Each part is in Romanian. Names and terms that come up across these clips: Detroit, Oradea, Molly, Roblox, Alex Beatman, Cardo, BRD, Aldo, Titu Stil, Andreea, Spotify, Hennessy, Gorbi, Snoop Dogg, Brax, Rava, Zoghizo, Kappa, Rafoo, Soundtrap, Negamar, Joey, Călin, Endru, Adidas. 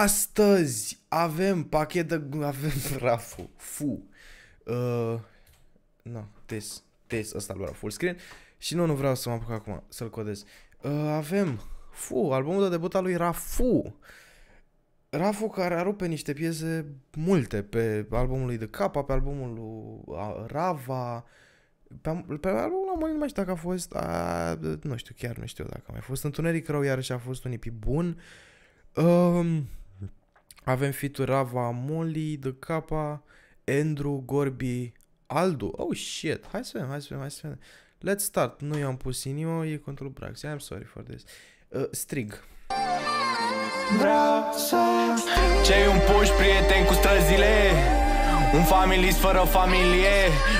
Astăzi avem pachet de... avem Rafoo. No, test ăsta lui full screen. Și nu vreau să mă apuc acum să-l codez. Avem albumul de debut al lui Rafoo. Rafoo care a rupt niște piese multe pe albumul lui de Kappa, pe albumul lui Rava, pe albumul lui Molly, nu mai știu dacă a fost, nu știu, chiar nu știu dacă a mai fost. Întuneric Rău iarăși a fost un EP bun. Avem feat-uri Rava, Molly, de Kappa, Endru, Gorbi, Aldo. Oh shit, hai să vedem, Let's start. Nu i-am pus inima, e control Brax. I'm sorry for this. Strig. Ce-i un puș prieten cu străzile, un familist fără familie.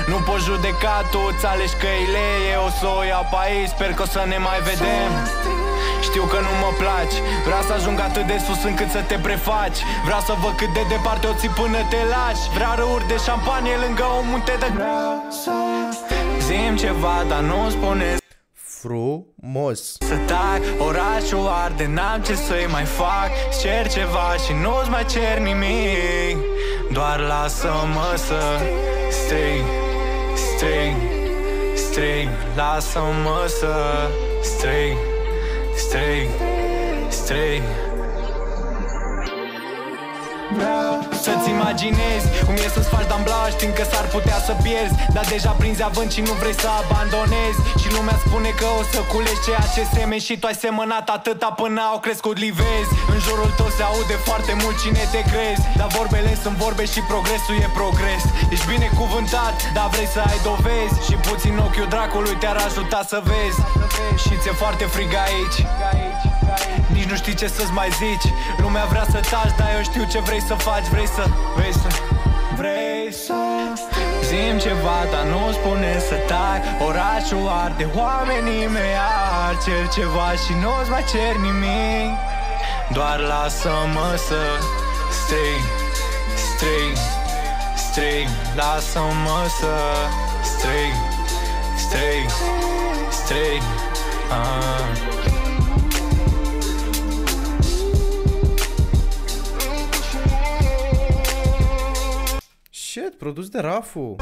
Nu poți judeca, tu îți alegi căile. Eu o să o iau pe aici, sper că o să ne mai vedem. Știu că nu mă placi, vreau să ajung atât de sus încât să te prefaci. Vreau să văd cât de departe o ții până te lași. Vreau râuri de șampanie lângă o munte de... Zi-mi ceva, dar nu spune. Frumos. Să tac, orașul arde, n-am ce să-i mai fac. Îți cer ceva și nu-ți mai cer nimic. Doar lasă-mă să strig, strig, strig. Lasă-mă să strig, strig, strig. Să-ți imaginezi cum e să-ți faci damblaj, știind că s-ar putea să pierzi, dar deja prinzi având și nu vrei să abandonezi. Și lumea spune că o să culegi ceea ce semeni și tu ai semănat atâta până au crescut livezi. În jurul tău se aude foarte mult cine te crezi, dar vorbele sunt vorbe și progresul e progres. Ești binecuvântat, dar vrei să ai dovezi și puțin ochiul dracului te-ar ajuta să vezi. Și ți-e foarte frig aici, nici nu știi ce să-ți mai zici. Lumea vrea să taci, dar eu știu ce vrei să faci. Vrei să zi-mi ceva, dar nu spune să tac. Orașul arde, oamenii mei ar cer ceva și nu-ți mai cer nimic. Doar lasă-mă să strig, strig, strig. Lasă-mă să strig, strig, strig. Shit, produs de Rafoo.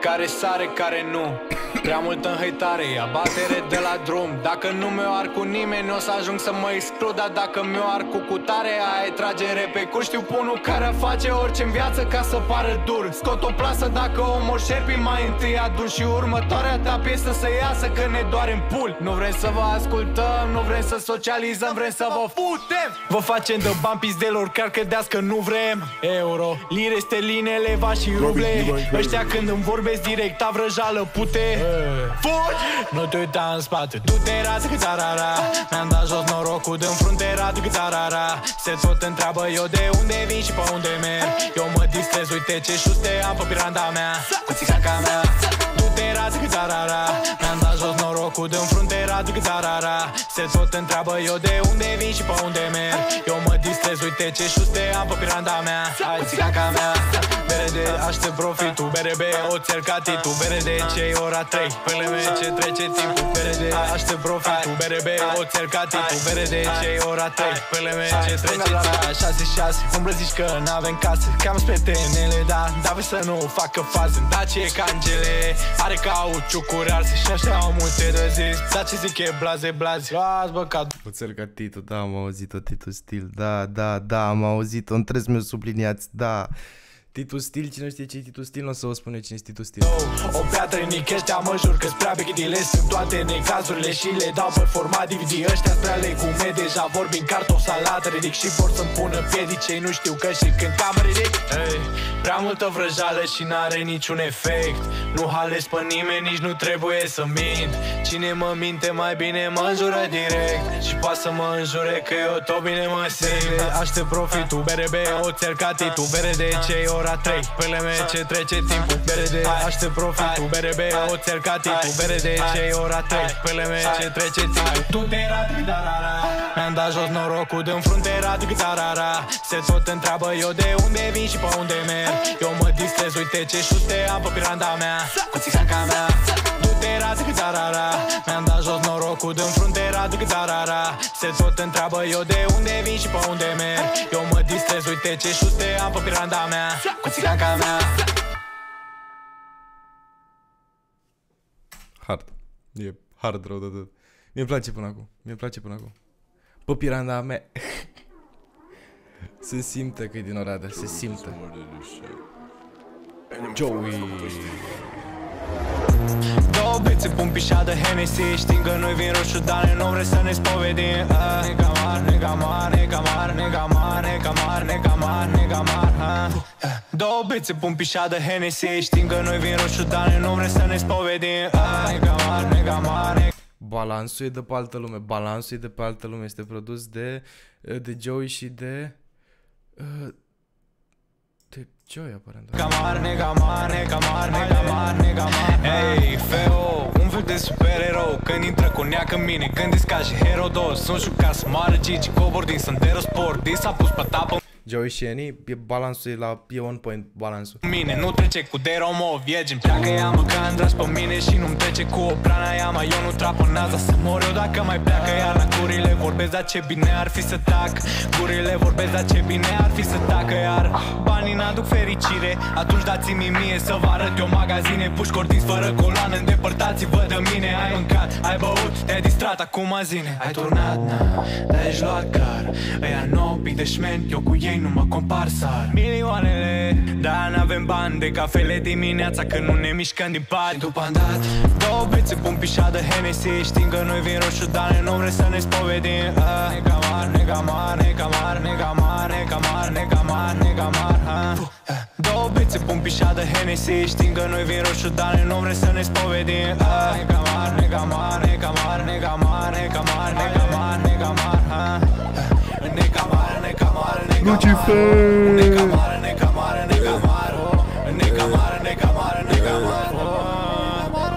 Care sare, care nu. Prea multă înhăitare, abatere de la drum. Dacă nu mi-o ar cu nimeni, o să ajung să mă exclud. Dar dacă mi-o ar cu cutare, aia trage repecuri. Știu punul care face orice în viață ca să pară dur. Scot o plasă dacă o moșerpi, mai întâi adun și următoarea ta piesă să iasă, că ne doare în pul. Nu vrem să vă ascultăm, nu vrem să socializăm, vrem să vă putem. Vă facem de bani pizdelor, chiar credeați că nu vrem. Euro, lire, steline, leva și ruble. Ăștia când îmi vorbesc direct, avrăjală pute. Fugi! Nu te uita în spate, du-te razi că tarara. Mi-am dat jos norocul din frunte, radu că tarara. Se tot întreabă eu de unde vin și pe unde merg. Eu mă distrez, uite ce șute am pe piranda mea, cu țicaca mea. Du-te razi că tarara. Mi-am dat jos norocul din frunte, radu că tarara. Se tot întreabă eu de unde vin și pe unde merg. Eu mă distrez, uite ce șute am pe piranda mea, cu țicaca mea. BRD, aștept profitul, BRB, o țel ca titul. BRD, ce-i ora 3, PLM, ce trece timpul. BRD, aștept profitul, BRB, o țel ca titul. BRD, ce-i ora 3, PLM, ce trece timpul. 6-6, umbră zici că n-avem casă, cam spre tenele, da vrei să nu facă fază. Da, ce e ca angele, are cauciucuri arse și ăștia au multe de zis. Da, ce zic e blaze, las bă ca... O țel ca titul, da, am auzit-o, titul stil, da, am auzit-o, îmi trebuie să mi-o subliniați, da. Titu Stil, cine știe ce e Titu Stil, nu o să vă spune cine e Titu Stil. O piatră în ăștia, mă jur că-s prea bechidile, sunt toate necazurile și le dau pe format DVD. Ăștia prea legume, deja vorbim cartof, salată, ridic și vor să-mi pună piedicei, nu știu că și când cam ridic. Hey, prea multă vrăjală și n-are niciun efect, nu hales pe nimeni, nici nu trebuie să mint. Cine mă minte mai bine mă înjură direct și poate să mă înjure că eu tot bine mă simt. Aștept profitul, BRB, o țel ca titul, BRD, ce-i ori? Ora 3, PLM, ce trece timpul. BRD, aștept profitul, BRB, o țel ca titul. BRD, ce-i ora 3, PLM, ce trece timpul. Tu te radi, da, da, da. Mi-am dat jos norocul din frunte, era de guitarara. Se tot întreabă eu de unde vin și pe unde merg. Eu mă distrez, uite ce șute am pe piranda mea, cu țicanca mea. Du-te, era de guitarara. Mi-am dat jos norocul din frunte, era de guitarara. Se tot întreabă eu de unde vin și pe unde merg. Eu mă distrez, uite ce șute am pe piranda mea, cu țicanca mea. Hard. E hard rău de tot. Mi-e place până acum. Mi-e place până acum. Pă piranda mea. Se simte că e din Oradea. Se simte. Joey. Două bețe pun pișa de Hennessy. Știm că noi vin roșu, dar noi nu vrem să ne spovedim. Negamar, negamar, negamar, negamar, negamar, negamar, negamar. Două bețe pun pișa de Hennessy. Știm că noi vin roșu, dar noi nu vrem să ne spovedim. Negamar, negamar. Balansul e de pe altă lume. Balansul e de pe altă lume. Este produs de Joey și de Joey aparent. Ei, feo, un fel de supererou. Când intră cu neac în mine, gândesc ca și Herodos. Sunt jucat smară, gici, cobor din sândero sport. Din s-a pus pe tapă. Joey și Annie, balansul e la, e on point balansul. Mine nu trece cu deromov, e gen pleacă ea mă ca îndragi pe mine și nu-mi trece cu o prana ea mai. Eu nu trapă naza să mor eu dacă mai pleacă ea la gurile vorbesc, dar ce bine ar fi să tac. Gurile vorbesc, dar ce bine ar fi să tacă iar. Banii n-aduc fericire, atunci dați-mi mie să vă arăt eu magazine. Puși cortiți fără coloană, îndepărtați-vă de mine. Ai mâncat, ai băut, te-ai distrat, acum zine. Ai turnat, na, dar ești luat car. Ăia nouă pic de șment, eu cu ei nu mă compar, sar. Milioanele, dar n-avem bani de cafele dimineața când nu ne mișcăm din pat. După-am dat două bețe, pun pișa de Hennessy. Știm că noi vin roșu, dar nu vrem să ne spovedim. Negamar, negamar, negamar, negamar, negamar, negamar, negamar. Două bețe, pun pișa de Hennessy. Știm că noi vin roșu, dar nu vrem să ne spovedim. Negamar, negamar, negamar, negamar, negamar, negamar, negamar. Negamar, negamar, negamar. Lucifer! Negamar, negamar, negamar. Negamar, negamar, negamar.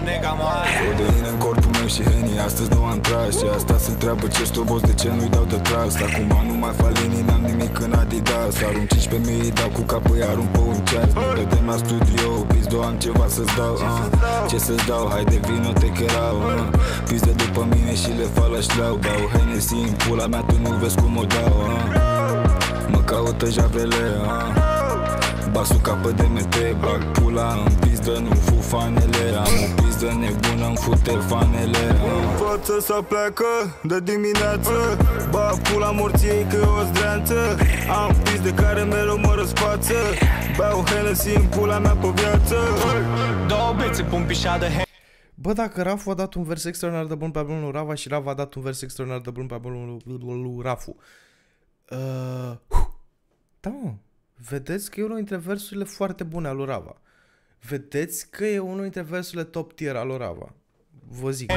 Negamar. O de hâne în corpul meu și hânii, astăzi nu am tras. Și asta se întreabă ce strobos, de ce nu-i dau de tras. Acum nu mai fac linii, n-am nimic în Adidas. Arunc 15.000, dau cu capul, iar arunc pe un ceas. Ne vedem la studio, pizdo, am ceva să-ți dau. Ce să-ți dau, hai de vino, te cherau. Pizde după mine și le fac la șleau. Dau Hennessy în pula mea, tu nu vezi cum o dau. Mă caută javele, basul capă de mete, bag pula în pizdă, nu fut fanele. Am o pizdă nebună, îmi fute fanele. În față să pleacă de dimineață, bag pula morției că e o zdreanță. Am pis de care mereu mă răspață, beau Hennessy în pula mea pe viață. Două bețe pun pișa de Hennessy. Bă, dacă Rafoo a dat un vers extraordinar de bun pe albumul lui Rava și Rava a dat un vers extraordinar de bun pe albumul lui Rafoo. Da, mă. Vedeți că e unul dintre versurile foarte bune al lui Rava. Vedeți că e unul dintre versurile top tier al lui Rava. Vă zic.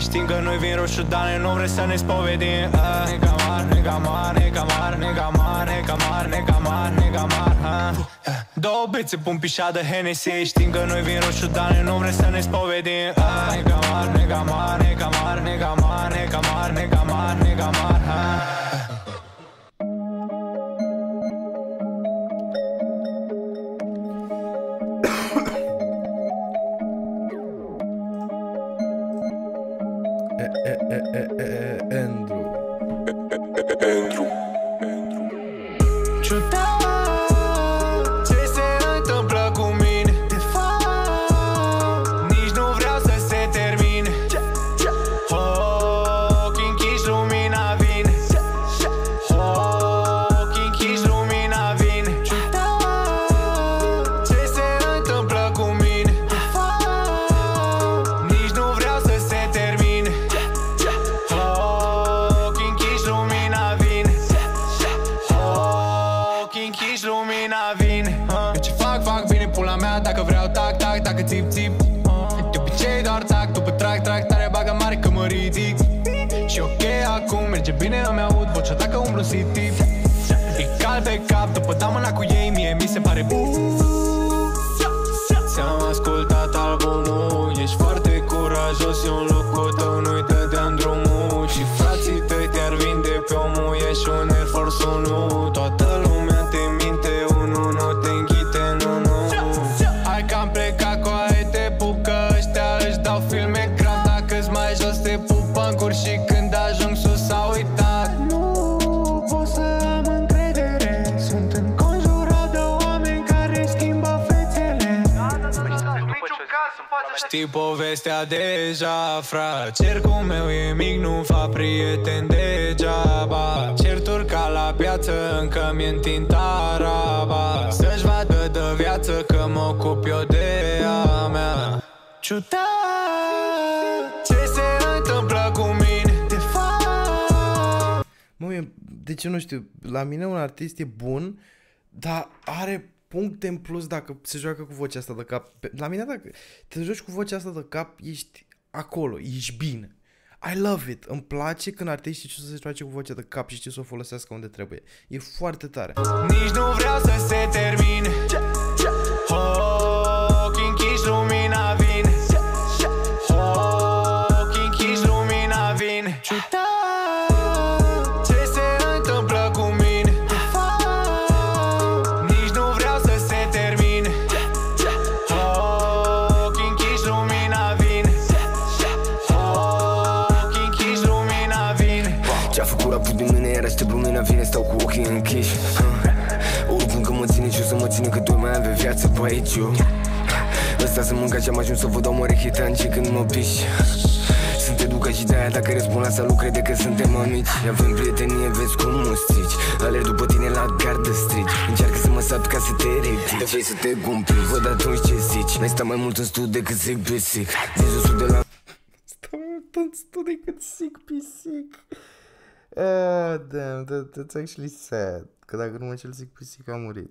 Știm că noi vin roșu, dar nu vrem să ne spovedim. Negamar, negamar, negamar, negamar, negamar, negamar, negamar. Două bețe pun pișa de Hennessy. Știm că noi vin roșu, dar nu vrem să ne spovedim. Negamar, negamar, negamar, negamar, negamar, negamar, negamar. Endru. Endru. Ciudat, ce se întâmplă cu mine? De fapt, nici nu vreau să se termine. Ochii închiși, lumina vine. Ochii închiși, lumina vine. Ciudat, ce se întâmplă cu mine? De fapt, nici nu vreau să se termine. Dacă vreau tac, tac, dacă țip, țip. De obicei doar tac, după trag, trag tare, bagă mare că mă ridic. Și ok, acum merge bine, îmi aud vocea dacă umblu si tip. E cald pe cap, după da mâna cu ei, mie mi se pare ți-am ascultat albumul, ești foarte curajos. Și în locul tău nu-i dădeam drumul. Și frații tăi te-ar vinde pe o știi povestea deja, fra. Cercul meu e mic, nu-mi fac prieteni degeaba. Certuri ca la piață, încă mi-e întind taraba. Să-și vadă de viață că mă ocup eu de a mea. Ciudat ce se întâmplă cu mine, de fapt. Mă, deci nu știu, la mine un artist e bun, dar are puncte în plus dacă se joacă cu vocea asta de cap. La mine dacă te joci cu vocea asta de cap, ești acolo, ești bine. I love it. Îmi place când artiștii știu să se joace cu vocea de cap și știu să o folosească unde trebuie. E foarte tare. Nici nu vreau să se termine. Ochii închiși, lumina vine. Ochii închiși, lumina vine. Vine, stau cu ochii închiși. Oricum că mă ține și o să mă ține, că doi mai avea viață pe aici eu. Ăsta sunt mânca și am ajuns să vă dau mărechita în ce când mă piși. Sunt educat și de-aia dacă răspund la salut crede că suntem amici. Avem prietenie, vezi cum mă strici. Alerg după tine la gardă strici. Încearcă să mă sap ca să te ridici. De vrei să te cumpli, văd atunci ce zici. N-ai stat mai mult în stud decât zic pisic. Zisul de la... Stai mai mult în stud decât zic pisic. Oh, damn, that's actually sad. Că dacă nu mă cel zic pisic a murit.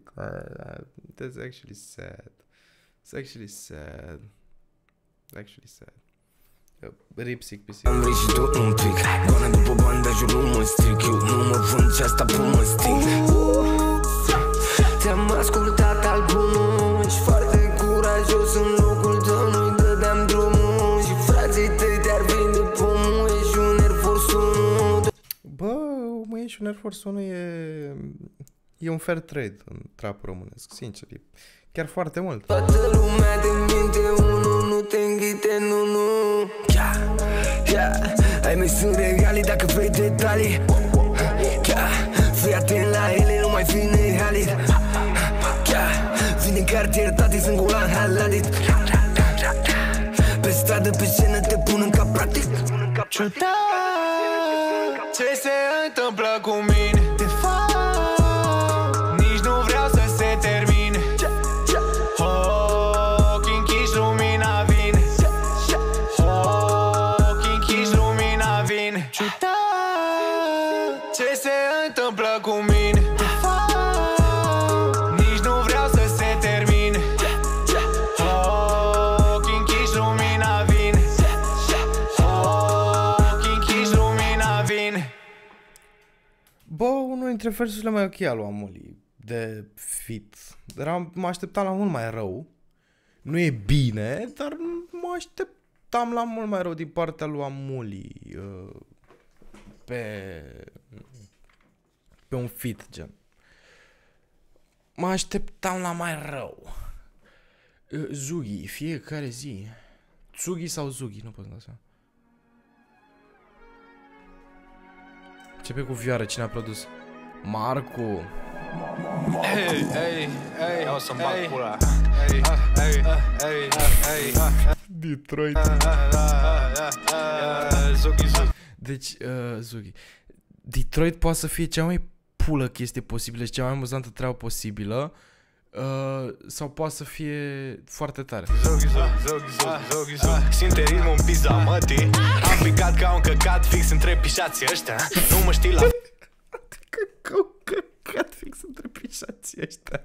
That's actually sad. It's actually sad. It's actually sad. Ripsic pisic. Am vrei și tu un pic. Doamna după bani, dar jur nu mă stric. Eu nu mă vând și asta pe mă sting. Te-am ascultat albumul. Ești foarte curajos în locul tău. Nu-i dădeam drumul și frații tăi te-ar vinde pomul. Ești un Air Force 1. Bă, mă, ești un Air Force 1 e un fair trade în trapul românesc, sincer, e chiar foarte mult. Toată lumea te minte, unul nu te înghite, nu, nu. Yeah, yeah. Ai mei sunt regali dacă vrei detalii. Yeah. Fii atent la ele, nu mai fi nehalit. Yeah. Vine în cartier, tati, sunt golan haladit. Pe stradă, pe scenă, te pun în cap, practic. Ce se întâmplă cu mine? De fapt, nici nu vreau să se termine. Ochii închiși, lumina vine. Ochii închiși, lumina vine. Ciudat ce se întâmplă cu mine? De fapt, nici nu vreau să se termine. Ochii închiși, lumina vine. Bă, unul dintre versurile mai ok al lui Molly de fit. Dar mă așteptam la mult mai rău. Nu e bine, dar mă așteptam la mult mai rău din partea lui Molly pe un fit gen. Mă așteptam la mai rău. Zughi, fiecare zi. Zughi sau Zughi, nu pot să-mi dau seama. Începe cu vioară, cine a produs? Marco. Hey, hey, hey, o să-mi bag pula. Hey, hey, hey, hey, Detroit. Zoghizo. Deci, Zoghi. Detroit poate să fie cea mai pulă chestie posibilă și cea mai amuzantă treabă posibilă. Sau poate să fie foarte tare. Zoghizo. Simte ritmul în pizza, mătii. Am picat ca un căcat fix între pișații ăștia. Nu mă știi la... Ca un căcat fix între pișații ăștia.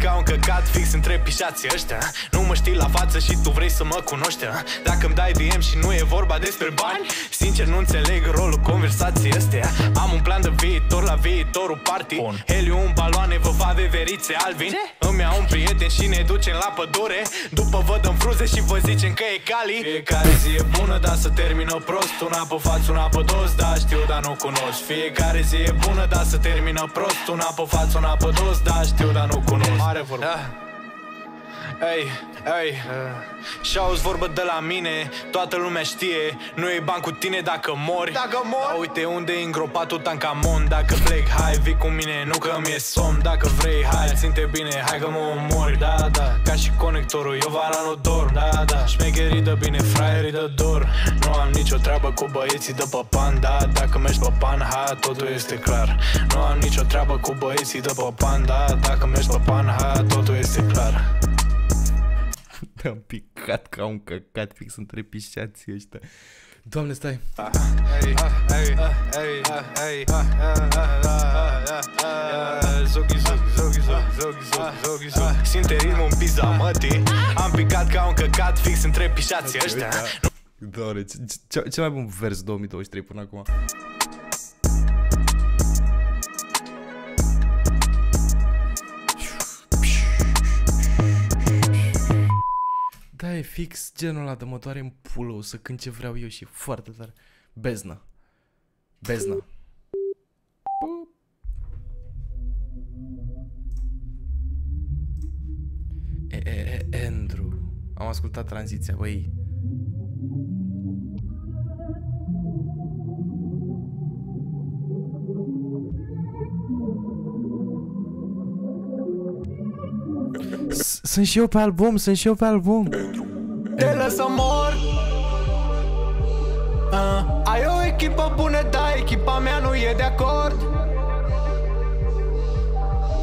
Ca un căcat fix între pișații ăștia. Nu mă știi la față și tu vrei să mă cunoști. Dacă-mi dai DM și nu e vorba despre bani, sincer nu înțeleg rolul conversației astea. Am un plan de viitor la viitorul party. Helium, baloane, vă va veverițe albin. Îmi iau un prieten și ne ducem la pădure. După vă dăm fruze și vă zicem că e cali. Fiecare zi e bună, dar se termină prost. Una pe față, una pe dos, da știu, dar nu cunosc. Fiecare zi e bună, dar se termină prost. Una pe față, una pe dos, da știu, dar nu cunosc. Mare vorba. Și auzi vorbă de la mine, toată lumea știe, nu e bani cu tine dacă mori. Da, uite unde e îngropat tot tancamon. Dacă plec, hai, vii cu mine, nu că mi-e somn. Dacă vrei, hai, țin-te bine, hai că mă omori. Da, da, ca și conectorul, eu vara nu dorm. Da, da, șmecherii dă bine, fraierii dă dor. Nu am nicio treabă cu băieții de pe pan. Da, dacă mergi pe pan, ha, totul este clar. Nu am nicio treabă cu băieții de pe pan. Da, dacă mergi pe pan, ha, totul este clar. Am picat ca un căcat fix între pișații ăștia. Doamne, stai. Zoghizo. Simte ritmul în pizza, mătii. Am picat ca un căcat fix între pișații ăștia. Doamne, ce mai bun vers 2023 până acum. Da, e fix genul ăla de motoare în pulă, o să cânt ce vreau eu și foarte tare. Bezna. Endru. Am ascultat tranziția, băi. Sunt și eu pe album. Te lăsă mor. Ai o echipă bună, dar echipa mea nu e de acord.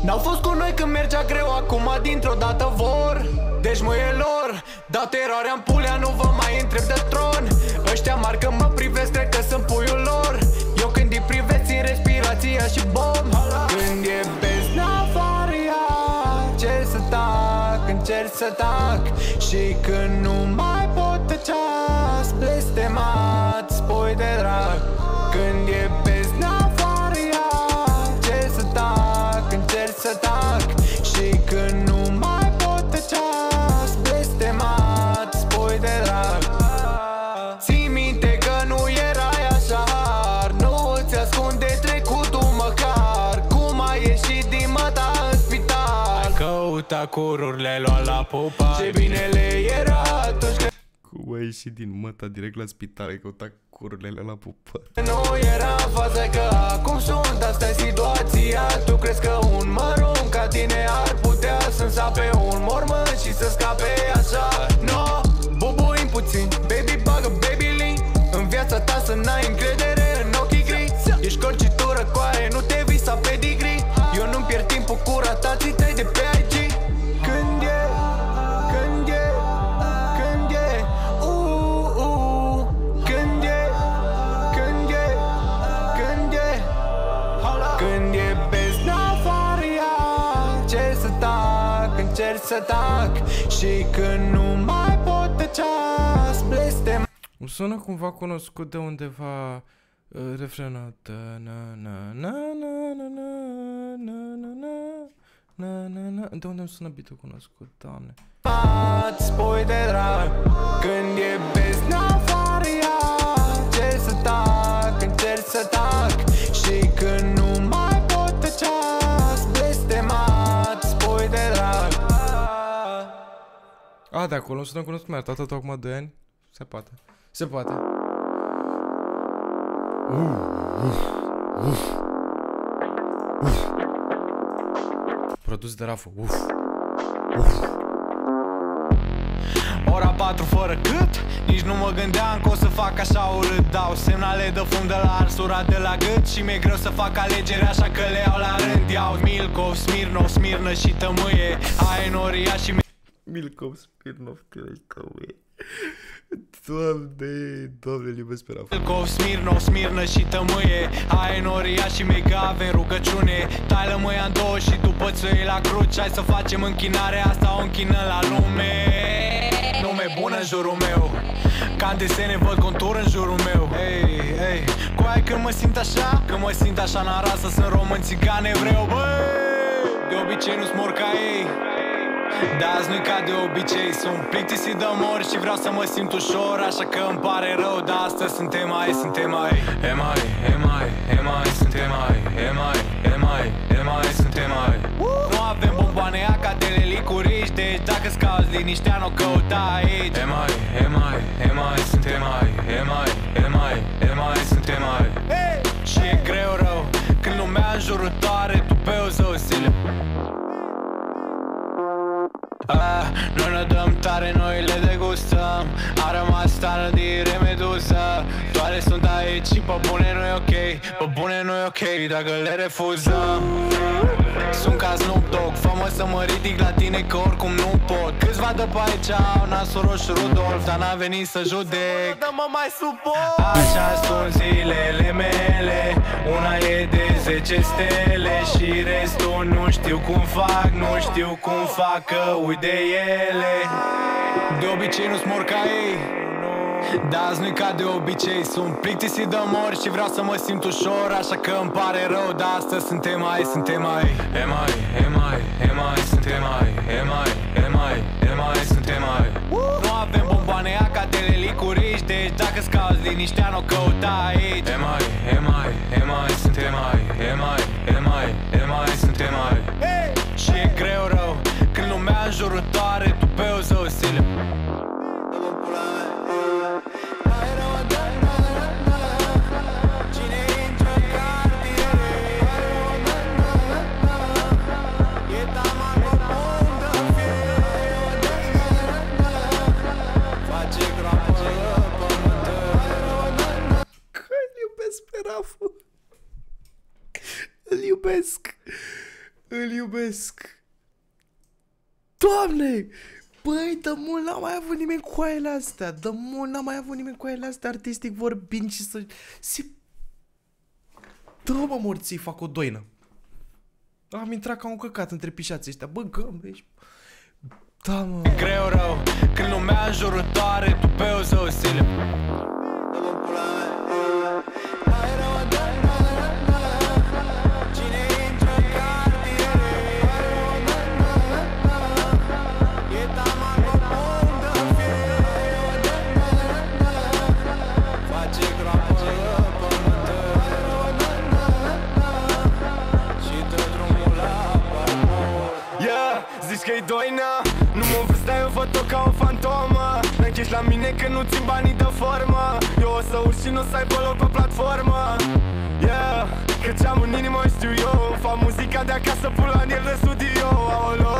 N-au fost cu noi când mergea greu, acum dintr-o dată vor. Deci muielor, dat eroarea în pulea, nu vă mai întreb de tron. Ăștia mari când mă privesc, cred că sunt puiul lor. Eu când îi privesc, țin respirația și bomb. Când e bezna încerc să tac și când nu mai pot tăceas, blestemat, spui de drag. Când e bezna afară, ce să tac, încerc să tac și când nu mai pot tăceas, blestemat, spui de drag. Ții minte că nu erai așa, nu ți ascunde trecutul măcar. Cum ai ieșit din mata în spital? Ai căutat cururi, le-ai luat la pupa. Ce bine le era atunci când... Cum ai ieșit din măta direct la spital, ai căutat cururile, le-ai luat la pupa. Nu era în față că acum sunt, asta e situația. Tu crezi că un mărunt ca tine ar putea să însape un mormânt și să scape așa? No, bubuim puțin, baby bagă baby link. În viața ta să n-ai încredere în ochii gri. Ești corcitură coare, nu te visa pe digri. Eu nu-mi pierd timpul cu ratații tăi de pe aici. Să tac și când nu mai pot tăceas, blestem. Îmi sună cumva cunoscut de undeva refrenul. De unde îmi sună bitul cunoscut, Doamne? Ați spui de drag. Când e bezna afară, ce să tac, încerc să tac și când nu mai pot tăceas, blestemat, spui de drag. A, de acolo, sună cunoscut, mi-a arătat tocmai 2 ani. Se poate. Produs de Rafoo. Ora 4 fără cât? Nici nu mă gândeam că o să fac așa urât. Dau semnale de fum de la arsura de la gât și mi-e greu să fac alegeri, așa că le iau la rând. Iau Milkov, Smirnov, Smirnă și tămâie. Aenoria și... Milkov, Smirnov, tămâie. Doamne, îl iubesc pe Rafoo. Milkov, Smirnov, Smirnă și tămâie. Aenoria și mega avem rugăciune. Tai lămâia în două și după ți la cruci. Hai să facem închinare, asta o închinăm la lume. Nume bună în jurul meu, ca în desene văd contur în jurul meu. Cu aia când mă simt așa, când mă simt așa n-am rasă, sunt român, țigan, evreu, băi. De obicei nu-s mor ca ei, dar azi nu-i ca de obicei. Sunt plictisit de mor și vreau să mă simt ușor, așa că îmi pare rău, dar astăzi suntem ai. Nu avem bomboane, acatele, licurici, deci dacă scazi niște ani o căuta aici. E mai, suntem ai. E mai, suntem ai. Și e greu rău când lumea în jurul tău are tupeu zăusile. Noi ne dăm tare, noi le degustăm. A rămas tană din remeduză. Toare sunt aici și pe bune nu-i ok. Pe bune nu-i ok dacă le refuzăm. Sunt ca Snoop Dogg, fă-mă să mă ridic la tine că oricum nu pot. Câțiva de pe aici au nasul roșu Rudolf, dar n-a venit să judec. Dă-mă mai suport. Așa sunt zilele mele. Una e de 10 stele și restul nu știu cum fac. Nu știu cum fac că uit de ele. De obicei nu-s mor ca ei, dar azi nu-i ca de obicei. Sunt plictisit de mor și vreau să mă simt ușor, așa că îmi pare rău, dar astăzi suntem ai, suntem ai. E mai, suntem ai. E mai, suntem ai. Nu avem bomboane aca de lelicurici, deci dacă scauzi liniștea n-o căuta aici. E mai, suntem ai. E mai, suntem ai. Și e greu rău când lumea în jurul tău are tupeu zăusile. Îl iubesc. Doamne! Băi, de mult n-a mai avut nimeni cu aile astea. De mult n-a mai avut nimeni cu aile astea artistic vorbind și să... Se... Dă, mă, morții, fac o doină. Am intrat ca un căcat între pișații ăștia. Bă, gămă, ești... Da, mă... E greu rău, când lumea în jurul tău are tupeu zăusile. Că-i doina, nu mă văzda, eu văd-o ca o fantomă. N-ai la mine că nu țin banii de formă. Eu o să urci și nu o să aibă loc pe platformă. Yeah, că ce-am în inimă știu eu. Fac muzica de acasă, pun la nivel de studio. Aolo,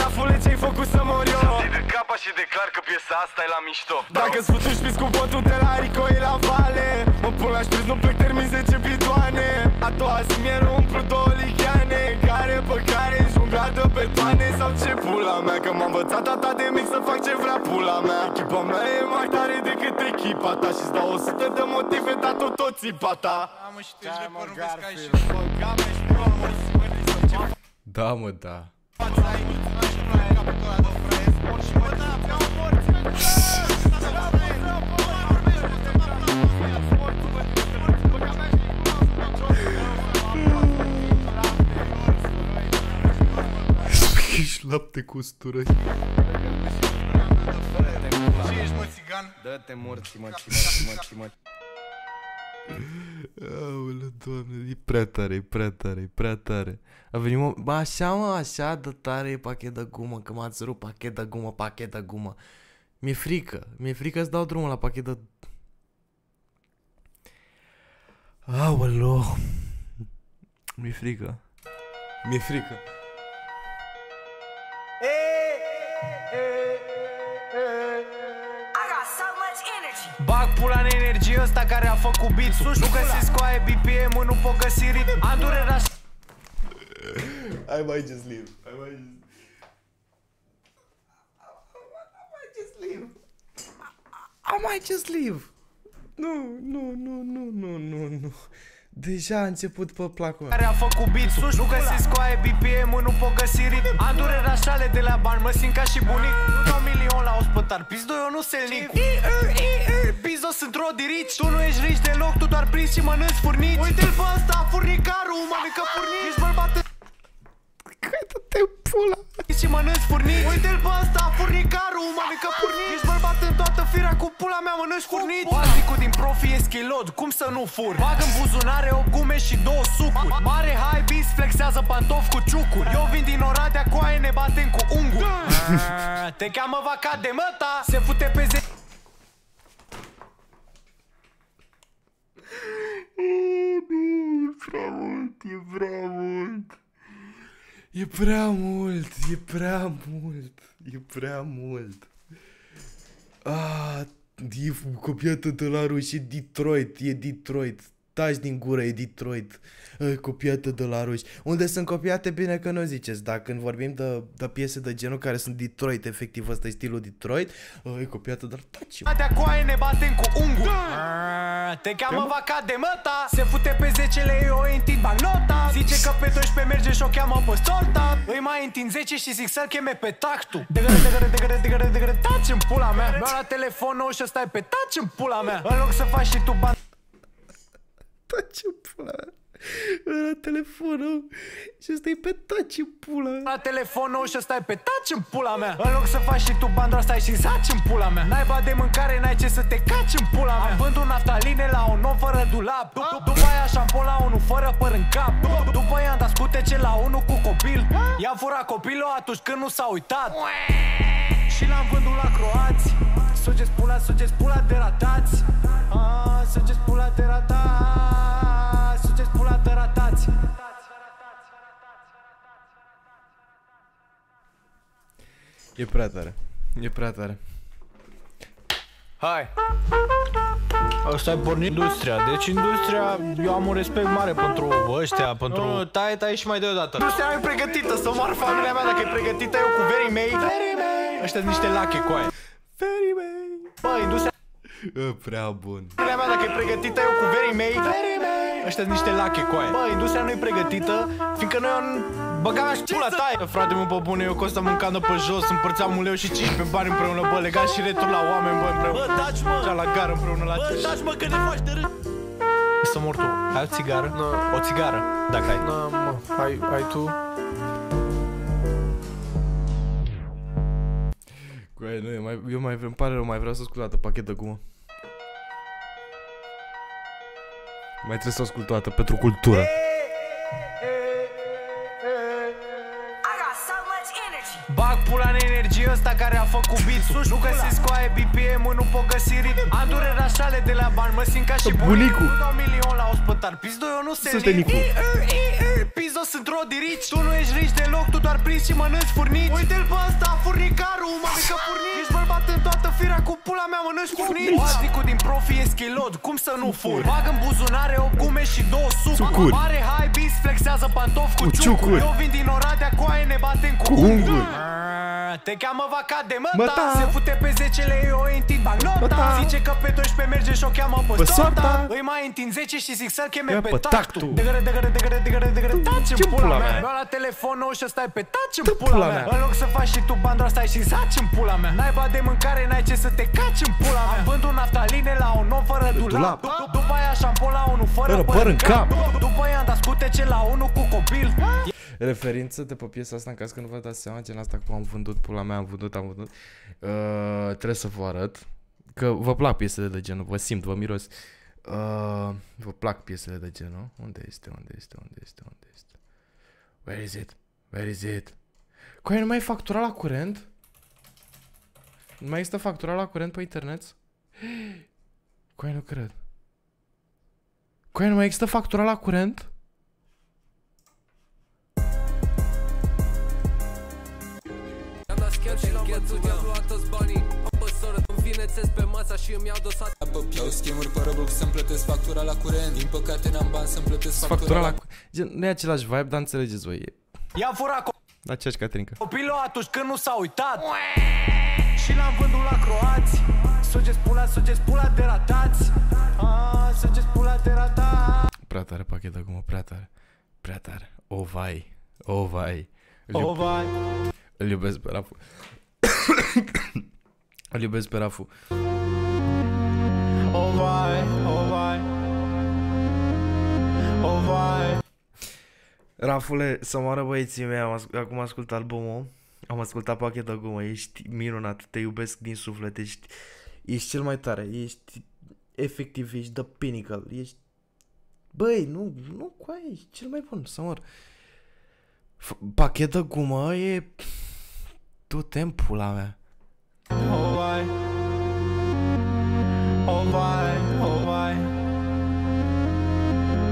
Rafule, ce-ai făcut să mor eu? S-a de Kappa și declar că piesa asta e la mișto. Dacă-ți futuși pis cu botul de la Rico, e la vale. Mă pun la șpriz, nu plec, termin 10 bidoane. A doua zi mi-e rumplu două ligheane. Care pe care jungladă pe toane sau ce pula mea. Că m-a învățat tata de mic să fac ce vrea pula mea. Echipa mea e mai tare decât echipa ta și-ți dau 100 de motive, dar tot țipa ta. Da, mă, da. Ești lapte cu ustură. Ce ești, mă, țigan? Dă-te morții, mă. Aoleu, Doamne, e prea tare. A venit așa de tare e pachet de gumă, că m-ați rupt, pachet de gumă. Mi-e frică să dau drumul la pachet de... Aoleu, mi-e frică. Bag pula în energie ăsta care a făcut beat-ul. Nu găsi scoaie BPM-ul, nu pot găsi ritm. Am durerea și... I might just leave. Nu. Deja a început pe placul. Care a făcut beat-ul, nu găsi scoaie BPM-ul, nu pot găsi ritm. Am durerea șale de la bani, mă simt ca și bunic. Nu milion la ospătar, pizdoi, eu nu se lic. Bizos sunt rodi rici. Tu nu ești rici deloc, tu doar prinzi și mănânci furnici. Uite-l pe ăsta, furnicarul, mănâncă furnici. Ești bărbat. Cădă-te pula. Și mănânci furnici. Uite-l pe ăsta, furnicarul, mănâncă furnici. Ești bărbat în toată firea, cu pula mea mănânci furnici. Bazicul din profi e schilod, cum să nu fur. Bag în buzunare o gume și două sucuri. Mare high bis, flexează pantofi cu ciucuri. Eu vin din Oradea, coaie ne batem cu unguri. Te cheamă vaca de măta, se fute pe ze... E prea mult. E copiată de la roșii, e Detroit. Taci din gură, e Detroit. Copiată de la roșii. Unde sunt copiate, bine că nu ziceți. Dar când vorbim de piese de genul care sunt Detroit, efectiv ăsta e stilul Detroit, e copiată de la taci. Atea coaie ne batem cu unguri. Te cheamă vaca de măta, se fute pe 10 lei, eu îi întind bancnota. Zice că pe 12 merge și o cheamă pe sorta. Îi mai întind 10 și zic să-l cheme pe tactul. De gără, taci în pula mea. Mi-a luat telefonul și ăsta e pe taci în pula mea. În loc să faci și tu bani. Taci în pula mea. La telefonul și stai pe taci în pula mea. La telefonul și stai pe taci în pula mea. În loc să faci și tu bandul ăsta și zaci în pula mea. N-ai bani de mâncare, n-ai ce să te caci în pula mea. Am vândut naftaline la un om fără dulap. După aia șampon la unul fără păr în cap. După aia am dat scutece la unul cu copil. I-am furat copilul atunci când nu s-a uitat. Și l-am vândut la croați. Sugeți pula, deratați. Sugeți pula, deratați. E prea tare. Hai! Asta a pornit industria. Deci industria, eu am un respect mare pentru ăștia, pentru... Nu, tai și mai deodată. Industria e pregătită, să omoară familia mea dacă e pregătită eu cu verii mei. Ăștia sunt niște lache coaie. Verii mei. Bă, industria... prea bun. Familia mea dacă e pregătită eu cu verii mei. Ăștia niște lache coaie. Bă, industria nu-i pregătită, fiindcă noi băgam și pula taie. Frate, mă, pe bune, eu costă mâncană pe jos, împărțeam 1 leu și 15 bani împreună, bă, legat și retur la oameni, bă, împreună. Bă, taci, mă! Cea la gară împreună la tine. Bă, taci, mă, că ne faci de râd. Să mor tu. Ai o țigară? No. O țigară, dacă ai. No, mă, ai tu? Coaie, nu, eu mai vreau să ascult o dată pachetă cu mă. Mai trebuie să ascult toată pentru cultură. Bag pula în energie ăsta care a făcut beat-ul. Nu găsiți coaie BPM-ul, nu pot găsi ritm. Am dureri așale de la bani, mă simt ca și bunicul. Nu dau milion la ospătar, pizdo eu nu se lid. Pizdo sunt rodi rici. Tu nu ești rici deloc, tu doar prinzi și mănânci furnici. Uite-l pe ăsta, furnicarul, mă mică furnici. Ești bărbat în toată firea, cu pula mea mănânci furnici. Oaznicul din profi e schilod, cum să nu fur? Bag în buzunare 8 gume și 2 sucuri. Mare high beast, flexează pantofi cu ciucuri. Eu vin din Oradea, coaie ne batem cu unguri. Te cheamă vaca de măta, se fute pe 10 lei, eu îi întind bancnota. Zice că pe 12 merge și o cheamă pe sorta. Îi mai întind 10 și zic să-l cheme pe tactul. De gără, taci în pula mea. Lua la telefonul și stai pe taci în pula mea. În loc să faci și tu bandul ăsta și zaci în pula mea. N-ai bani de mâncare, n-ai ce să te caci în pula mea. Am vândut naftaline la un om fără dulap. După aia șampon la unul fără păr în cap. După aia am dat scutece la unul cu copil. Referință-te pe piesa asta în caz că nu vă dați seama gen asta cum am vândut, pula mea, am vândut. Trebuie să vă arăt că vă plac piesele de genul, vă simt, vă miros. Vă plac piesele de genul. Unde este? Where is it? Coaie, nu mai e factura la curent? Nu mai există factura la curent pe internet? Coaie, nu cred. Coaie, nu mai există factura la curent? Chiar și la mățul mi-au luat toți banii. Bă, soră, îmi vinețesc pe masa și îmi iau dosat. Iau schimuri pe Roblox să-mi plătesc factura la curent. Din păcate n-am bani să-mi plătesc factura la curent. Nu e același vibe, dar înțelegeți voi. I-am furat aceeași catrincă. Copilul atunci când nu s-a uitat. Și l-am vândut la croați. Sugeți pula, deratați. Sugeți pula, deratați. Prea tare pachet acum, prea tare. O vai. Îl iubesc pe Rafoo. O vai. Rafule, să moară băieții mei, acum ascult albumul. Am ascultat pachetul gumă, ești minunat, te iubesc din suflet, ești cel mai tare, ești efectiv, ești the pinnacle, ești... Băi, nu, coaie, ești cel mai bun, să mor. Pachet de gumă e... Du-te în pula mea. Oh, vai. Oh, vai. Oh, vai.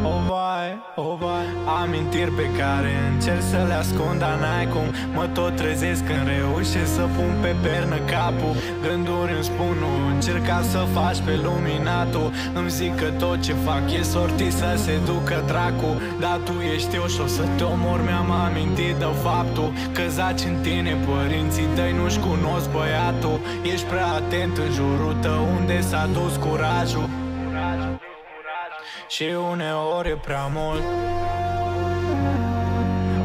Oh, vai. Oh, vai. Amintiri pe care încerc să le ascund, dar n-ai cum. Mă tot trezesc când reușesc să pun pe pernă capul. Gânduri îmi spun nu încerca să faci pe luminatul. Îmi zic că tot ce fac e sortit să se ducă dracu. Dar tu ești eu și o să te omor. Mi-am amintit de faptul că zaci în tine. Părinții tăi nu-și cunosc băiatul. Ești prea atent în jurul tău unde s-a dus curajul. Și uneori e prea mult.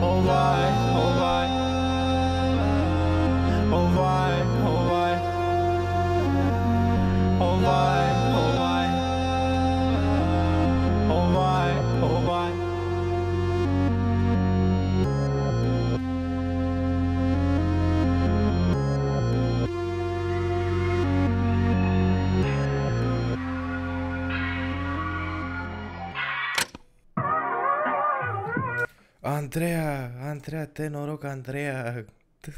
Oh, vai, oh, vai. Oh, vai, oh, vai. Oh, vai, oh, vai. Oh, vai, oh, vai. Andreea, Andreea, te noroc, Andreea,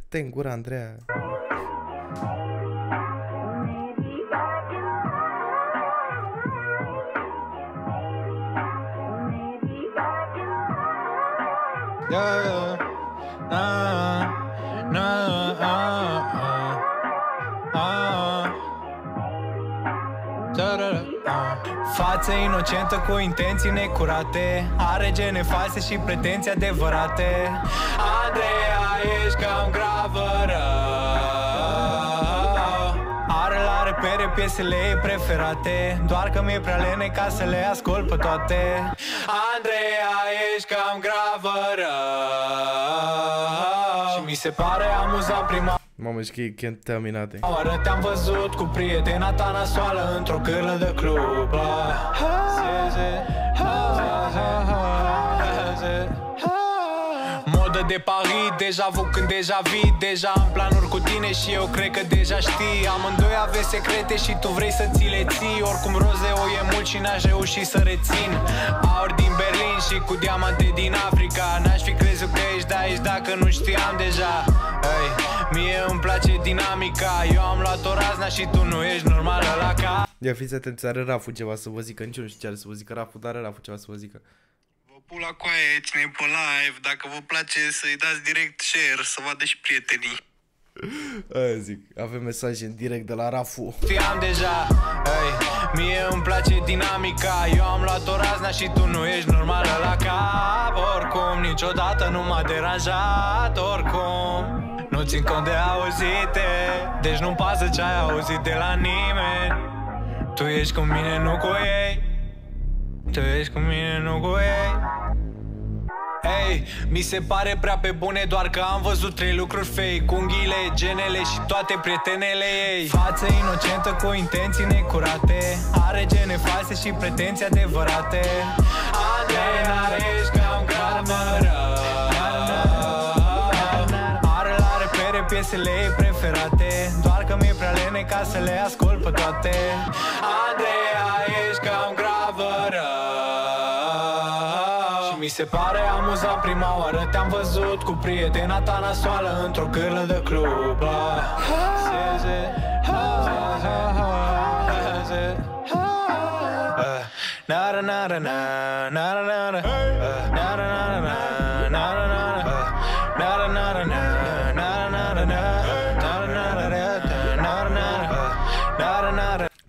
te în gură, Andreea. Față inocentă cu intenții necurate, are gene false și pretenții adevărate. Andreea, ești cam gravă rău. Are la repere piesele ei preferate, doar că mi-e prea lene ca să le ascult pe toate. Andreea, ești cam gravă rău. Și mi se pare amuzant prima. Mamă, și că e contaminată. O oară te-am văzut cu prietena ta nasoală într-o cârlă de club. Modă de Paris, deja vu când deja vii. Deja am planuri cu tine și eu cred că deja știi. Amândoi aveți secrete și tu vrei să ți le ții. Oricum rozeu e mult și n-aș reuși să rețin. Aur din Berlin și cu diamante din Africa. N-aș fi crezut că ești de aici dacă nu știam deja. Hey. Mie îmi place dinamica, eu am luat o razna și tu nu ești normală la ca. Ia fiți atenți, are Rafoo ceva să vă zică, nici nu știu ce are să vă zică Rafoo, dar are Rafoo ceva să vă zică. Vă pula coaie, cine e pe live, dacă vă place să-i dați direct share, să vadă și prietenii. Aia zic, avem mesaje în direct de la Rafoo. Știam deja, hey, mie îmi place dinamica, eu am luat o razna și tu nu ești normală la cap. Oricum, niciodată nu m-a deranjat, oricum. Nu țin cont de auzite, deci nu-mi pasă ce ai auzit de la nimeni. Tu ești cu mine, nu cu ei. Tu ești cu mine, nu cu ei. Hey, mi se pare prea pe bune, doar că am văzut trei lucruri fake. Unghiile, genele și toate prietenele ei. Față inocentă cu intenții necurate, are gene false și pretenții adevărate. Andreea, ești cam gramără. Piesele ei preferate, doar că mi-e prea lene ca să le ascult pe toate. Andreea, ești cam gravă rău. Și mi se pare amuzant prima oară te-am văzut cu prietena ta nasoală într-o cârlă de club. Nara nara nara nara nara nara nara nara nara nara.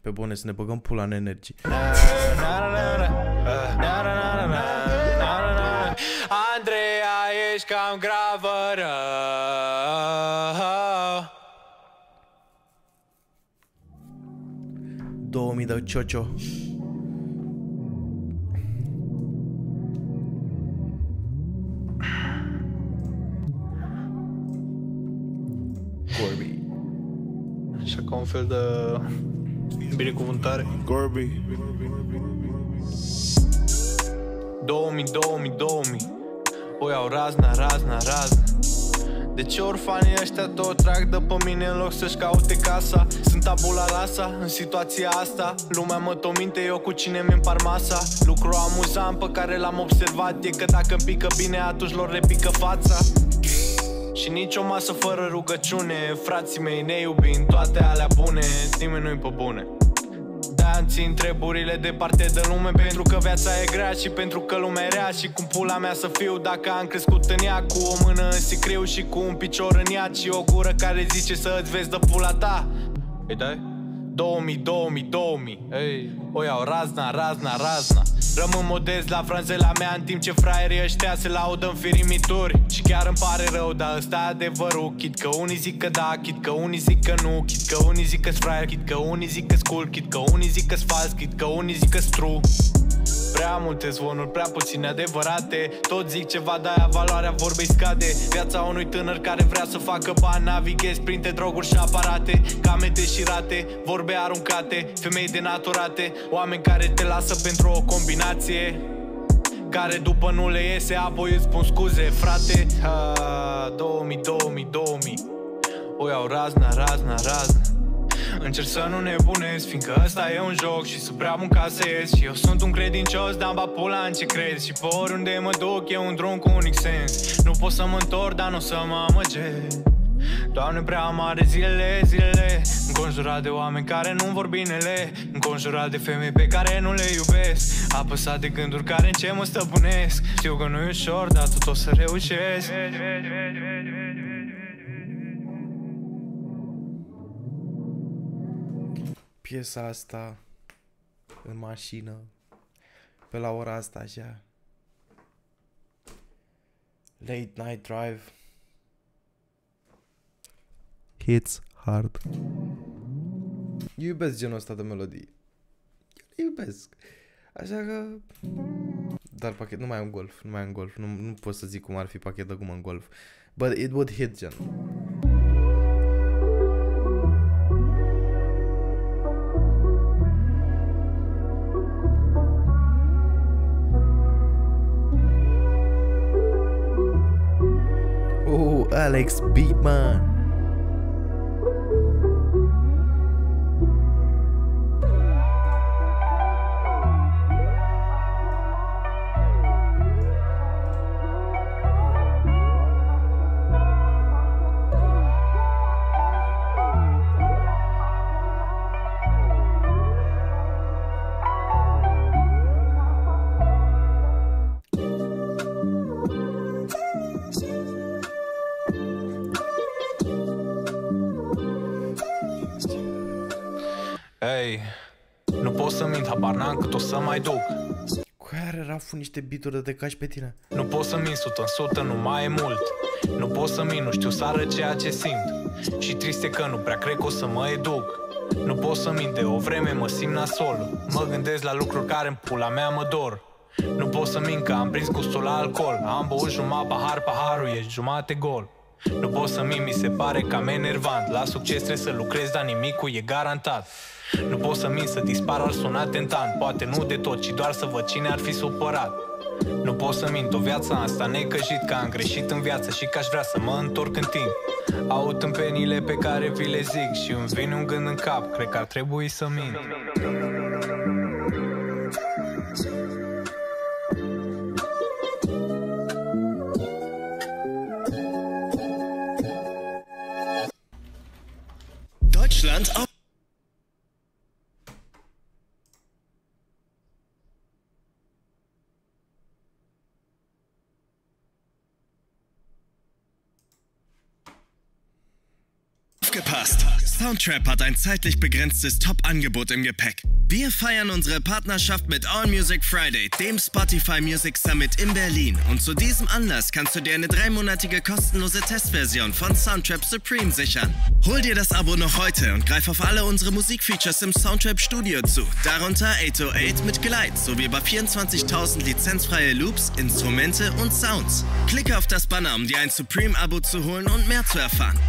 Pe bune, să ne băgăm pula în energie. Andreea, ești cam gravă rău. 2000 de ciocio. Gorbi. Așa ca un fel de... binecuvântare. Gorbi. 2000, 2000, 2000. O iau razna, razna, razna. De ce orfanii ăștia tot trag de pe mine în loc să-și caute casa? Sunt abula rasa în situația asta, lumea mă tominte, eu cu cine mi-mpar masa. Lucru amuzant pe care l-am observat e că dacă îmi pică bine, atunci lor le pică fața. Și nici o masă fără rugăciune, frații mei, ne iubim toate alea bune, nimeni nu-i pe bune. De-aia-mi țin treburile departe de lume, pentru că viața e grea și pentru că lumea e rea. Și cum pula mea să fiu dacă am crescut în ea, cu o mână în sicriu și cu un picior în ea, și o gură care zice să-ți vezi de pula ta. Ei dai? 2000, hey. O iau razna. Rămân modest la franzela mea, în timp ce fraierii ăștia se laudă în firimituri. Și chiar îmi pare rău, dar ăsta e adevărul. Chit că unii zic că da, chit că unii zic că nu, chit că unii zic că-s fraier, chit că unii zic că-s cool, chit că unii zic că-s fals, chit că unii zic că-s true. Prea multe zvonuri, prea puține adevărate, tot zic ceva, de-aia valoarea vorbei scade. Viața unui tânăr care vrea să facă bani, navighez printre droguri și aparate, camete și rate, vorbe aruncate, femei denaturate, oameni care te lasă pentru o combinație care după nu le iese, apoi îți spun scuze, frate. 2000, o iau razna. Încerc să nu nebunesc, fiindcă ăsta e un joc și sunt prea bun ca să ies. Și eu sunt un credincios, dar-mi va pula în ce crezi. Și pe oriunde mă duc, e un drum cu unic sens. Nu pot să mă întorc, dar nu o să mă amăgesc. Doamne, prea mare zilele, înconjurat de oameni care nu-mi vor binele, înconjurat de femei pe care nu le iubesc, apăsat de gânduri care în ce mă stăpânesc. Știu că nu-i ușor, dar tot o să reușesc. Piesa asta, în mașină, pe la ora asta, așa, late night drive, hits hard. Eu iubesc genul ăsta de melodii, eu iubesc, așa că, dar pachet, nu mai am golf, nu pot să zic cum ar fi pachet de gumă în golf, but it would hit gen. Alex Beatman. Cu niște bituri de te cași pe tine. Nu pot să min 100%, nu mai e mult. Nu pot să min, nu știu să arăt ceea ce simt. Și trist e că nu prea cred că o să mă educ. Nu pot să min, de o vreme mă simt nasol. Mă gândesc la lucruri care în pula mea mă dor. Nu pot să min că am prins gustul la alcool. Am băut jumătate pahar, paharul e jumate gol. Nu pot să min, mi se pare cam enervant. La succes trebuie să lucrez, dar nimicul e garantat. Nu pot să mint, să dispar, ar suna tentant. Poate nu de tot, ci doar să văd cine ar fi supărat. Nu pot să mint, o viață asta necăjit, că am greșit în viață și că aș vrea să mă întorc în timp. Aud tâmpenile pe care vi le zic și îmi vine un gând în cap, cred că ar trebui să mint. Deutschland up. Gepasst. Soundtrap hat ein zeitlich begrenztes Top-Angebot im Gepäck. Wir feiern unsere Partnerschaft mit All Music Friday, dem Spotify Music Summit in Berlin. Und zu diesem Anlass kannst du dir eine 3-monatige kostenlose Testversion von Soundtrap Supreme sichern. Hol dir das Abo noch heute und greif auf alle unsere Musikfeatures im Soundtrap Studio zu. Darunter 808 mit Glide, sowie über 24.000 lizenzfreie Loops, Instrumente und Sounds. Klicke auf das Banner, um dir ein Supreme-Abo zu holen und mehr zu erfahren.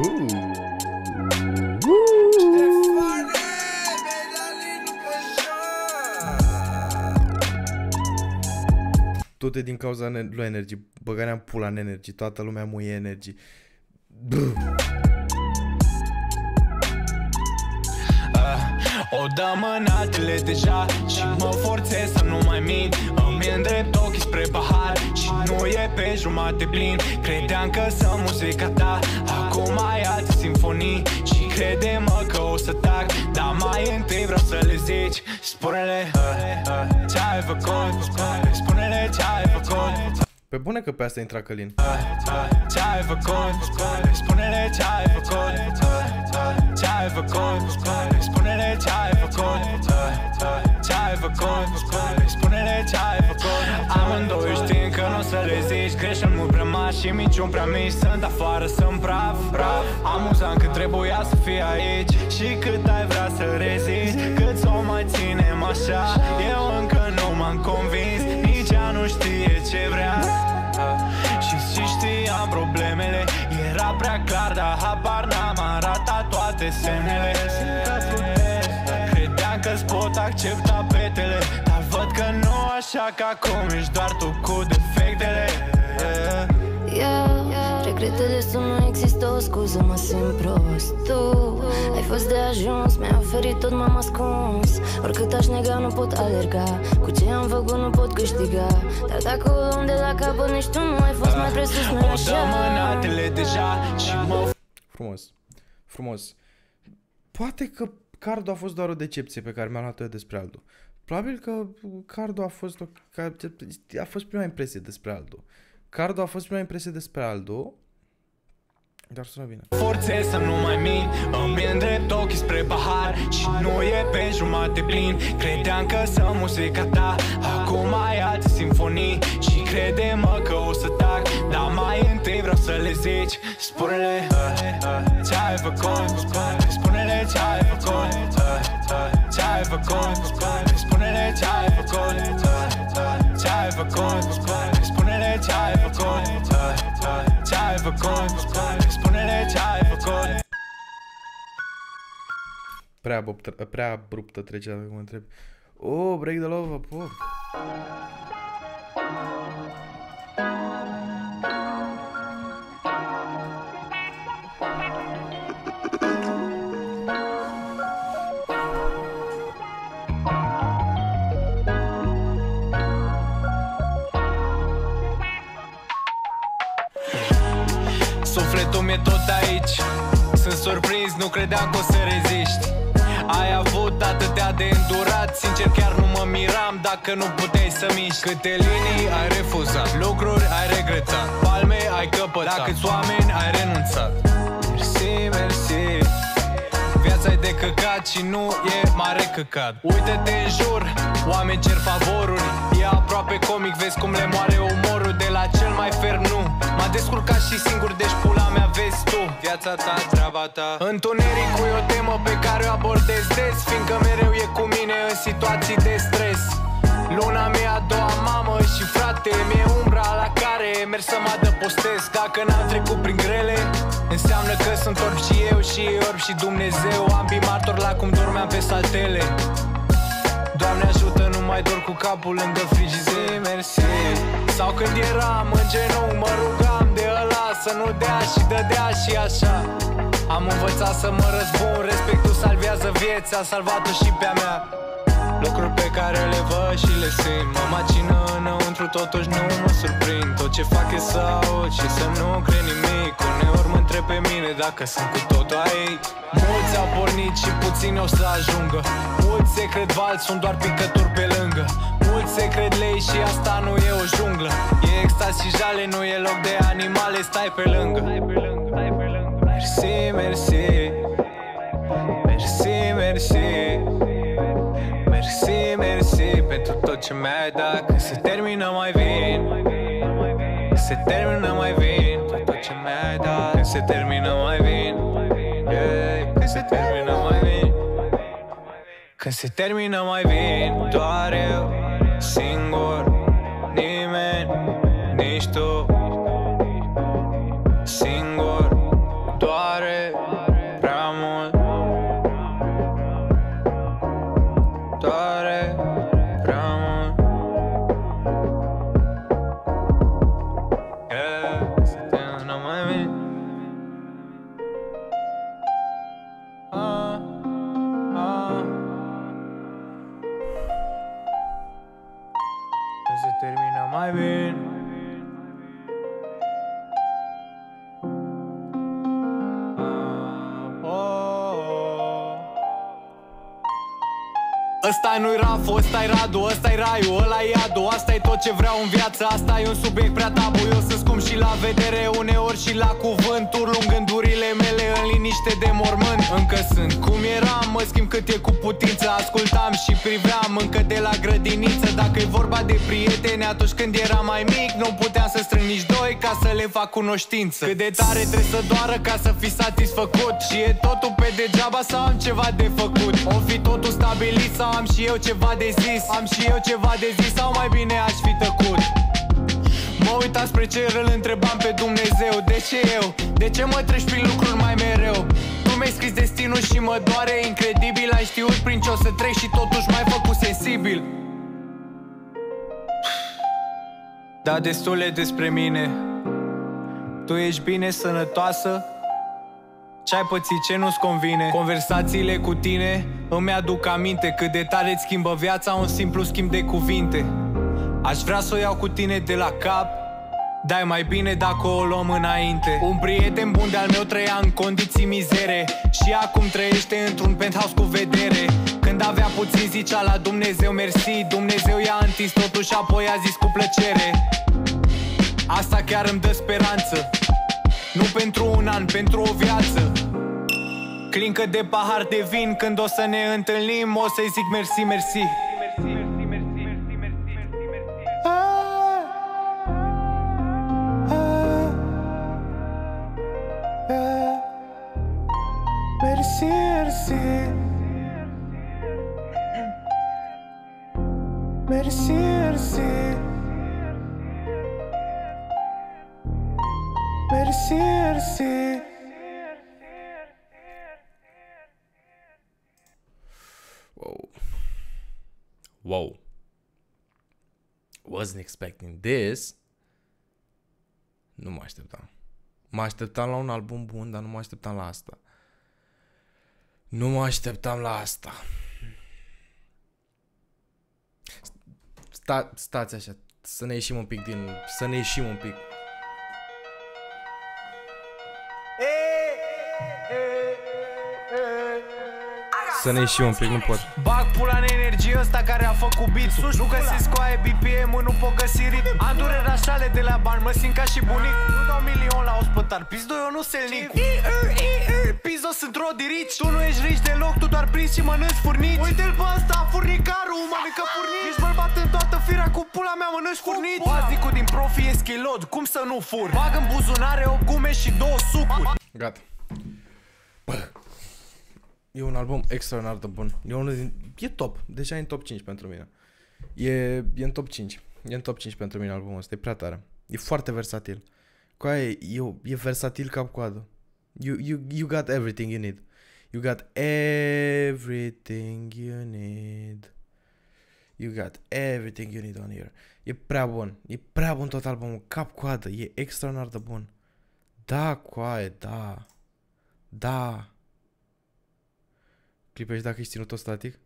Ooh. du-te din cauza lui Energy. Băgarea în pula în Energy. Toată lumea muie Energy. O dăm în altele deja și mă forțez să nu mai mint. Îmi îndrept ochii spre pahar și nu e pe jumate plin. Credeam că sunt muzica ta, acum ai alte simfonii. Și crede-mă că o să tac, dar mai întâi vreau să le zici. Spune-le ce-ai făcut, spune-le ce-ai făcut. Pe bune că pe asta intra Călin. Ce-ai făcut, spune-le ce-ai făcut. Ce-ai făcut, spune-le ce-ai făcut. Ce-ai făcut, spune-le ce-ai făcut. Amândoi știm că nu o să le zici. Greșel mult prea mari și minciuni prea mici. Sunt afară, sunt praf, praf. Amuzant cât trebuia să fii aici și cât ai vrea să rezisti. Cât s-o mai ținem așa, eu încă nu m-am convins. Nici ea nu știe ce vrea. Și știam problemele, era prea clar, dar habar n-am arătat toate semnele. Credeam că-ți pot accepta petele, dar văd că nu așa, că acum ești doar tu cu defectele. Regretele sunt, nu există o scuză, mă simt prost. Tu ai fost de ajuns, mi-ai oferit tot, m-am ascuns. Oricât aș nega, nu pot alerga, cu ce am făcut nu pot câștiga. Dar dacă o luăm de la capăt, nici tu nu ai fost mai presus, nu-i așa. O dăm în altele deja și mă... Frumos, frumos. Poate că Cardo a fost doar o decepție pe care mi-a luat-o eu despre Aldo. Probabil că Cardo a fost, a fost prima impresie despre Aldo. Cardo a fost prima impresie despre Aldo. Dar sună bine. Forțez să nu mai mint, îmi îndrept ochii spre pahar și nu e pe jumate plin. Credeam că sunt muzica ta, acum ai alte simfonii. Și crede-mă că o să tac, dar mai întâi vreau să le zici. Spune-le ce-ai făcut, spune-le ce-ai făcut. Ce-ai făcut, spune-le ce-ai făcut. Ce-ai făcut, spune-le ce-ai făcut. Ce-ai făcut, spune-le ce-ai făcut. Prea abruptă trecerea, cum mă întreb. Oh, break the love, pop. E tot aici. Sunt surprins, nu credeam că o să reziști. Ai avut atâtea de îndurat, sincer chiar nu mă miram dacă nu puteai să miști. Câte linii ai refuzat, lucruri ai regretat, palme ai căpătat, la câți oameni ai renunțat. Mersi, mersi. Viața e de căcat și nu e mare căcat. Uite-te în jur, oameni cer favoruri. E aproape comic, vezi cum le moare umorul. De la cel mai ferm nu m-a descurcat și singur, deci pula mea vezi tu. Viața ta, treaba ta. Întunericul e o temă pe care o abordez des, fiindcă mereu e cu mine în situații de stres. Luna mea a doua mamă și frate, mi-e umbra la care merg să mă adăpostez. Dacă n-am trecut prin grele, înseamnă că sunt orb și eu și orb și Dumnezeu. Ambii martori la cum dormeam pe saltele. Doamne ajută, nu mai dor cu capul lângă frigider. Mersi. Sau când eram în genunchi, mă rugam de ăla să nu dea și dădea și așa. Am învățat să mă răzbun, respectul salvează vieți, a salvat-o și pe-a mea. Lucruri pe care le văd și le simt, mă macină înăuntru, totuși nu mă surprind. Tot ce fac e să aud și să nu cred nimic. Uneori mă întreb pe mine dacă sunt cu totul aici. Mulți au pornit și puțini o să ajungă. Mulți se cred valți, sunt doar picături pe lângă. Mulți se cred lei și asta nu e o junglă. E extaz și jale, nu e loc de animale, stai pe lângă. Mersi, mersi. Mersi, mersi. Mersi, mersi pentru tot ce mi-ai dat. Când se termină mai vin, când se termină mai vin, pentru tot ce mi-ai dat. Când se termină mai vin, yeah. Când se termină mai vin, când se termină mai vin. Doar eu, singur, nimeni, nici tu. Singur, doare prea mult. Doare prea mult. Ăsta nu-i Rafoo, ăsta-i Radu, ăsta-i Raiu, ăla-i Adu. Asta-i tot ce vreau în viață, asta e un subiect prea tabu. Eu sunt scump și la vedere, uneori și la cuvânturi. Lung gândurile mele în liniște de mormânt. Încă sunt cum eram, mă schimb cât e cu putință. Ascultam și priveam încă de la grădiniță. Dacă-i vorba de prieteni, atunci când eram mai mic, nu puteam să strâng nici doi ca să le fac cunoștință. Cât de tare trebuie să doară ca să fii satisfăcut? Și e totul pe degeaba sau am ceva de făcut? O fi totul stabilit sau am și eu ceva de zis? Am și eu ceva de zis sau mai bine aș fi tăcut? Mă uitam spre cer, îl întrebam pe Dumnezeu: de ce eu? De ce mă treci prin lucruri mai mereu? Tu mi-ai scris destinul și mă doare incredibil. Ai știut prin ce o să trec și totuși m-ai făcut sensibil. Da, destule despre mine. Tu ești bine, sănătoasă? Ce-ai pățit, ce nu-ți convine? Conversațiile cu tine îmi aduc aminte cât de tare îți schimbă viața un simplu schimb de cuvinte. Aș vrea să o iau cu tine de la cap, dai mai bine dacă o luăm înainte. Un prieten bun de-al meu trăia în condiții mizere și acum trăiește într-un penthouse cu vedere. Când avea puțin zicea la Dumnezeu mersi, Dumnezeu i-a întins totul și apoi a zis cu plăcere. Asta chiar îmi dă speranță, nu pentru un an, pentru o viață. Clincă de pahar de vin, când o să ne întâlnim o să-i zic mersi, mersi. Mersi, mersi. Mersi, mersi. Whoa. Whoa. Wasn't expecting this. Nu mă așteptam. Mă așteptam la un album bun, dar nu mă așteptam la asta. Nu mă așteptam la asta. Stați așa, să ne ieșim un pic din... să ne ieșim un pic. Să ne ieșim un pic, nu pot. Bag pula în energie ăsta care a făcut beat-ul. Nu găsi scoaie BPM-ul, nu pot găsi ritm. Am dureri așale de la bani, mă simt ca și bunic. Nu dau milion la ospătar, pizdoi eu nu selnic. Pizdo sunt rodirici. Tu nu ești rici deloc, tu doar prinzi și mănânci furnici. Uite-l pe ăsta, furnicarul, mănâncă furnici. Ești bărbat în toată firea, cu pula mea mănânci furnici. Bazicul din profi e schilod, cum să nu fur? Bag în buzunare o gume și două sucuri. Gata. E un album extraordinar de bun. E top. Deja e în top 5 pentru mine. E în top 5. E în top 5 pentru mine albumul ăsta. E prea tare. E foarte versatil. Cu aia e versatil cap-coadă. You got everything you need. You got everything you need. You got everything you need on here. E prea bun. E prea bun tot albumul. Cap-coadă. E extraordinar de bun. Da, cu aia, da. Da. Clipești dacă ești ținut tot static?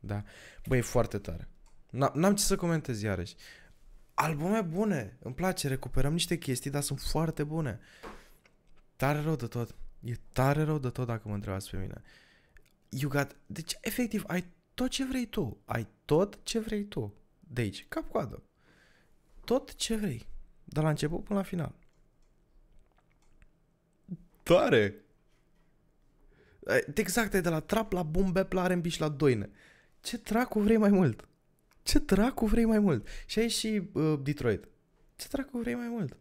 Da. Băi, e foarte tare. N-am ce să comentez iarăși. Albume bune. Îmi place, recuperăm niște chestii, dar sunt foarte bune. Tare rău de tot. E tare rău de tot dacă mă întrebați pe mine. Deci, efectiv, ai tot ce vrei tu. Ai tot ce vrei tu. De aici, cap-coadă. Tot ce vrei. De la început până la final. Tare! Exact, e de la trap la boom bap la R&B și la doine. Ce dracu vrei mai mult? Ce dracu vrei mai mult? Și aici și Detroit. Ce dracu vrei mai mult?